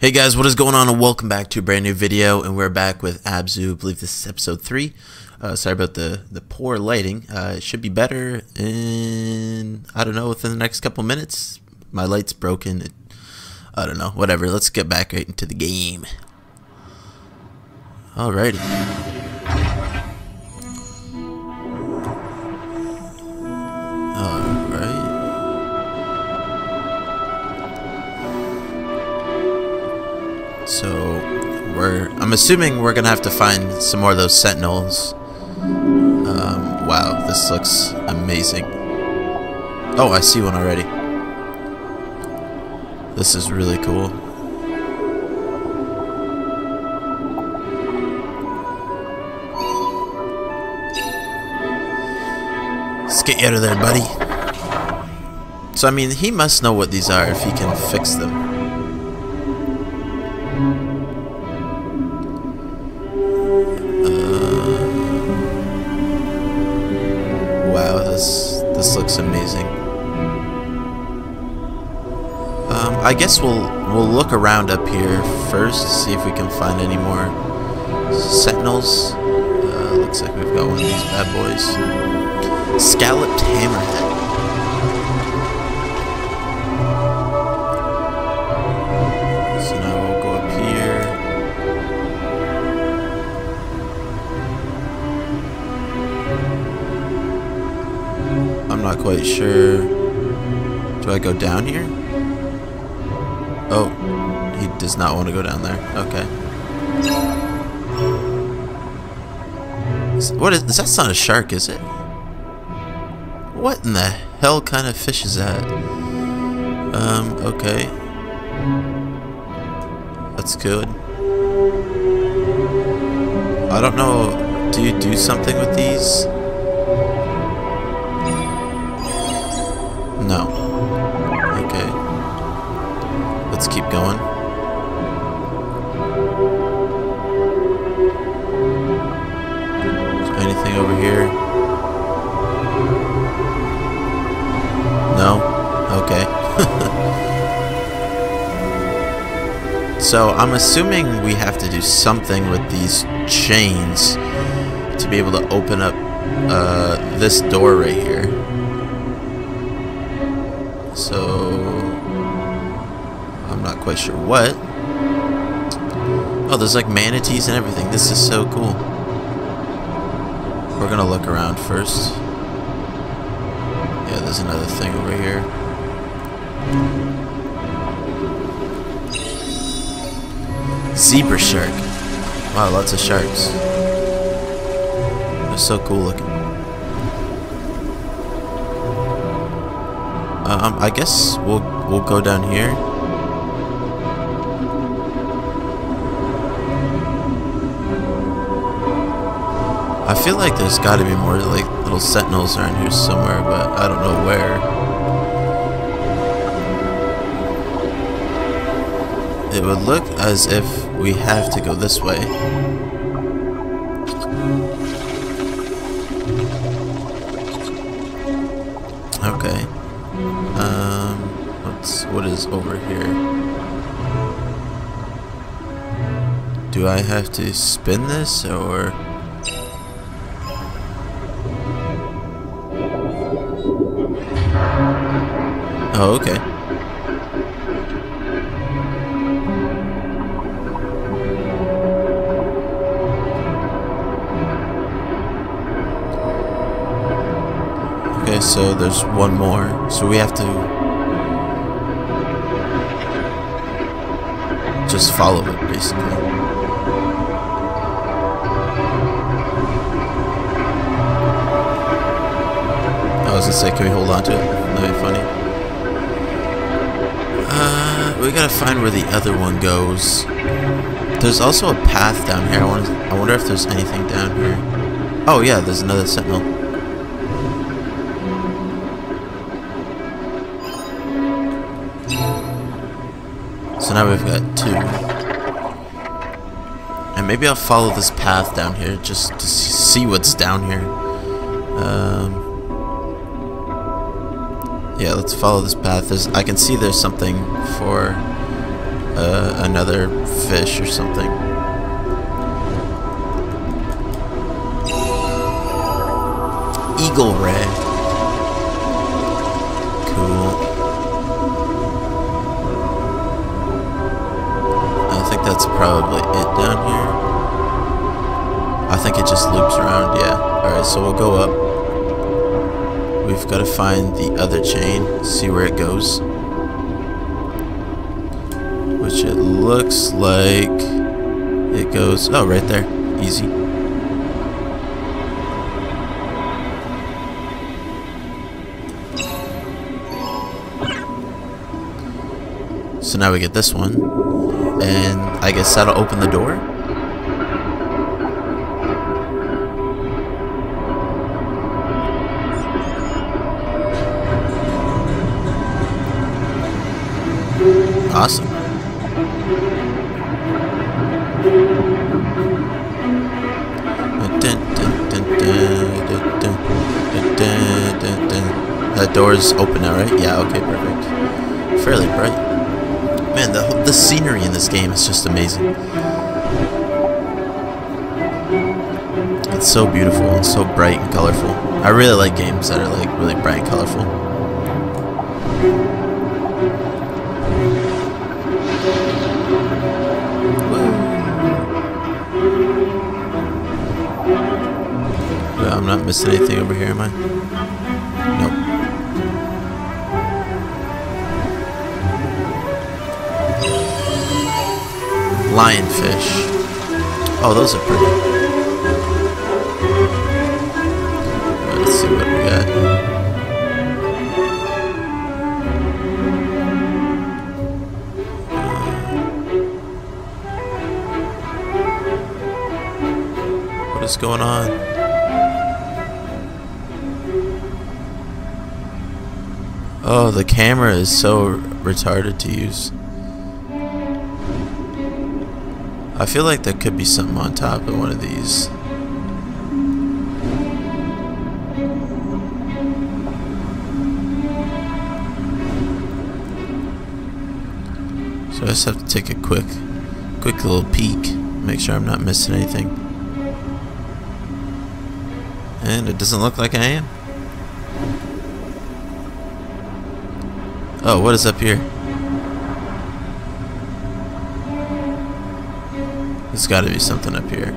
Hey guys, what is going on, and welcome back to a brand new video. And we're back with Abzu. I believe this is episode 3. Sorry about the poor lighting. It should be better in, I don't know, within the next couple minutes. My light's broken. I don't know, whatever. Let's get back right into the game. Alrighty. Alright. So I'm assuming we're gonna have to find some more of those sentinels. Wow, this looks amazing. Oh, I see one already. This is really cool. Let's get you out of there, buddy. So I mean, he must know what these are if he can fix them. This looks amazing. I guess we'll look around up here first, see if we can find any more sentinels. Looks like we've got one of these bad boys. Scalloped hammerhead. So now we'll go up here. I'm not quite sure. Do I go down here? Oh, he does not want to go down there. Okay. What is? That's not a shark, is it? What in the hell kind of fish is that? Okay. That's good. I don't know. Do you do something with these? No. Okay. Let's keep going. Is there anything over here? No? Okay. So I'm assuming we have to do something with these chains to be able to open up this door right here. So I'm not quite sure what. Oh, there's like manatees and everything. This is so cool. We're gonna look around first. Yeah, there's another thing over here. Zebra shark. Wow, lots of sharks. They're so cool looking. I guess we'll go down here. I feel like there's got to be more like little sentinels around here somewhere, but I don't know where. It would look as if we have to go this way. Okay. What is over here? Do I have to spin this, or? Oh, okay. Okay, so there's one more. So we have to just follow it, basically. I was gonna say, can we hold on to it? That'd be funny. We gotta find where the other one goes. There's also a path down here. I wonder if there's anything down here. Oh yeah, there's another sentinel. So now we've got two. And maybe I'll follow this path down here just to see what's down here. Yeah, let's follow this path. I can see there's something for another fish or something. Eagle ray. Cool. I think that's probably it down here. I think it just loops around, yeah. Alright, so we'll go up. We've got to find the other chain, see where it goes. Which it looks like it goes... oh, right there. Easy. So now we get this one, and I guess that'll open the door. Awesome. That door's open now, right? Yeah, okay, perfect. Fairly bright. Man, the scenery in this game is just amazing. It's so beautiful and so bright and colorful. I really like games that are like really bright and colorful. Whoa. I'm not missing anything over here, am I? Nope. Lionfish. Oh, those are pretty. Let's see what we got. What is going on? Oh, the camera is so retarded to use. I feel like there could be something on top of one of these. So I just have to take a quick little peek. Make sure I'm not missing anything. And it doesn't look like I am. Oh, what is up here? There's got to be something up here.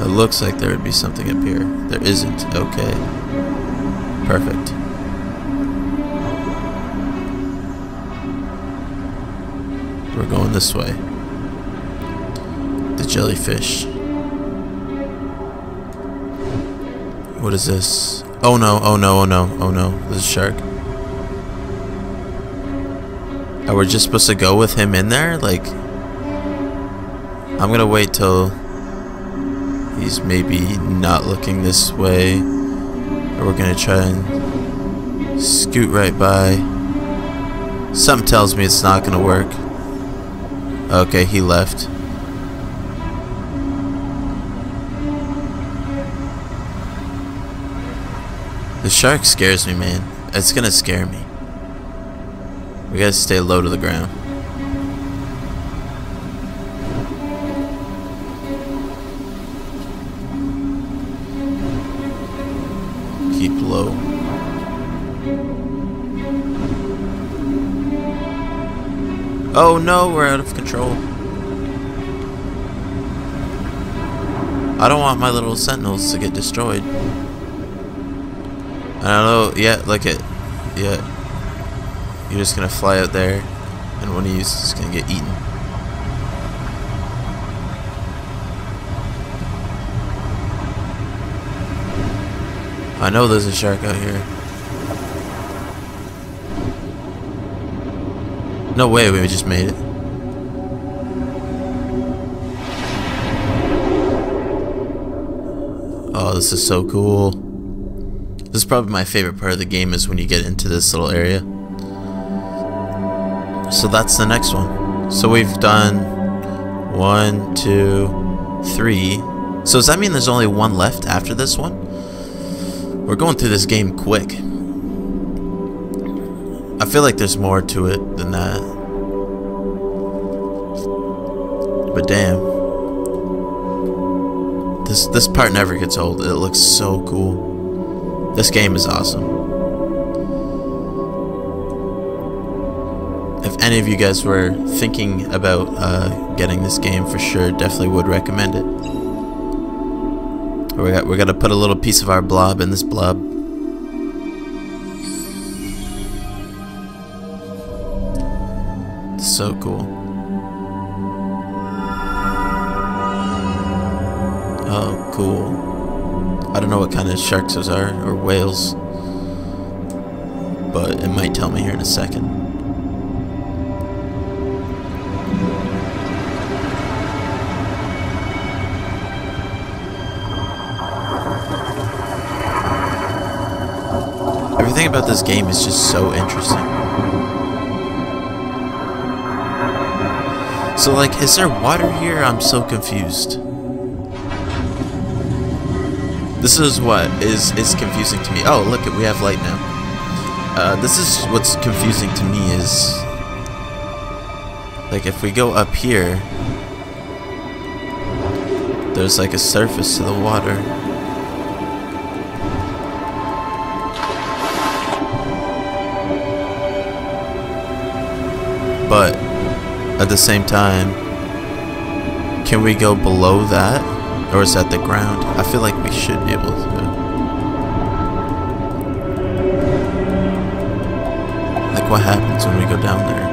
It looks like there would be something up here. There isn't. Okay. Perfect. We're going this way. The jellyfish. What is this? Oh no, oh no, oh no, oh no. There's a shark. Oh, we're just supposed to go with him in there? Like... I'm gonna wait till he's maybe not looking this way, or we're gonna try and scoot right by. Something tells me it's not gonna work. Okay, he left. The shark scares me, man. It's gonna scare me. We gotta stay low to the ground. Keep low. Oh no, we're out of control. I don't want my little sentinels to get destroyed. I don't know, yeah, look it. Yeah. You're just gonna fly out there, and one of you is just gonna get eaten. I know there's a shark out here. No way, we just made it. Oh, this is so cool. This is probably my favorite part of the game is when you get into this little area. So that's the next one. So we've done 1, 2, 3. So does that mean there's only one left after this one? We're going through this game quick. I feel like there's more to it than that. But damn, this part never gets old. It looks so cool. This game is awesome. If any of you guys were thinking about getting this game, for sure, definitely would recommend it. We're gonna put a little piece of our blob in this blob. So cool. Oh, cool. I don't know what kind of sharks those are, or whales, but it might tell me here in a second. Everything about this game is just so interesting. So, like, is there water here? I'm so confused. This is what is confusing to me. Oh, look, we have light now. This is what's confusing to me is, like, if we go up here, there's like a surface to the water. But at the same time, can we go below that? Or is that the ground? I feel like we should be able to. Like, what happens when we go down there?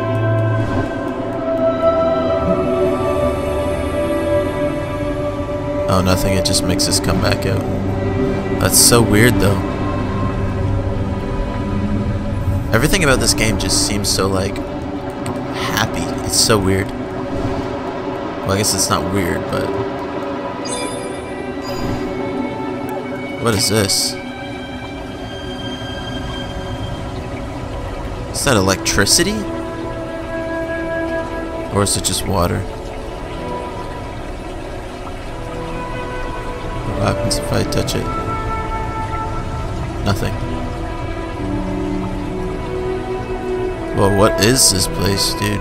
Oh, nothing. It just makes us come back out. That's so weird, though. Everything about this game just seems so, like, happy. It's so weird. Well, I guess it's not weird, but what is this? Is that electricity? Or is it just water? What happens if I touch it? Nothing. Well, what is this place, dude?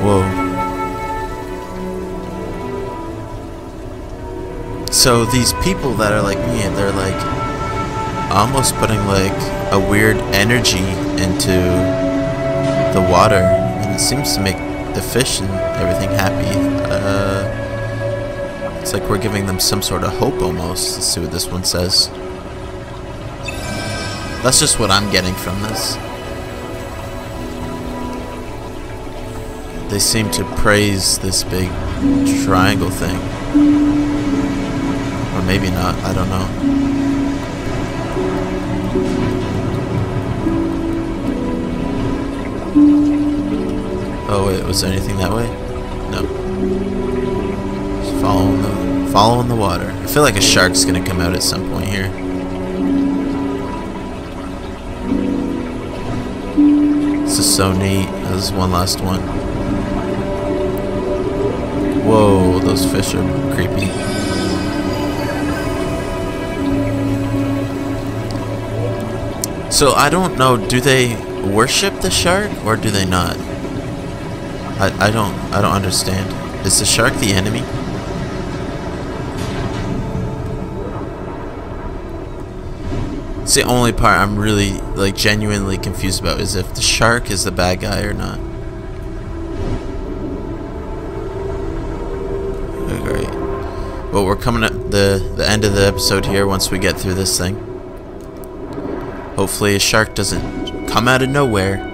Whoa. So these people that are like me, they're like almost putting like a weird energy into the water, and it seems to make the fish and everything happy. It's like we're giving them some sort of hope almost. Let's see what this one says. That's just what I'm getting from this. They seem to praise this big triangle thing. Or maybe not, I don't know. Oh wait, was there anything that way? No. Just following the water. I feel like a shark's gonna come out at some point here. This is so neat. This is one last one. Whoa, those fish are creepy. So I don't know, do they worship the shark or do they not? I don't understand. Is the shark the enemy? It's the only part I'm really, like, genuinely confused about, is if the shark is the bad guy or not. But we're coming at the end of the episode here once we get through this thing. Hopefully a shark doesn't come out of nowhere.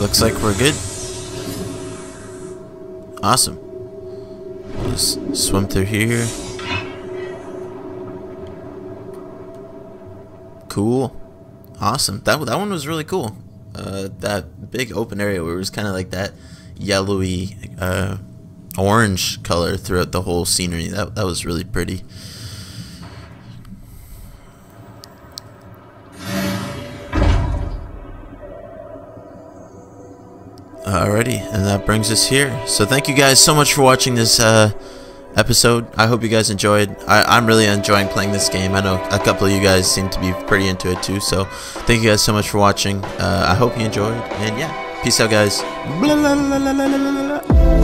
Looks like we're good. Awesome. We'll just swim through here. Cool. Awesome. That one was really cool. That big open area where it was kind of like that yellowy orange color throughout the whole scenery. That was really pretty. Alrighty, and that brings us here. So thank you guys so much for watching this episode. I hope you guys enjoyed. I'm really enjoying playing this game. I know a couple of you guys seem to be pretty into it too. So thank you guys so much for watching. I hope you enjoyed. And yeah, peace out guys. Blah, blah, blah, blah, blah, blah, blah.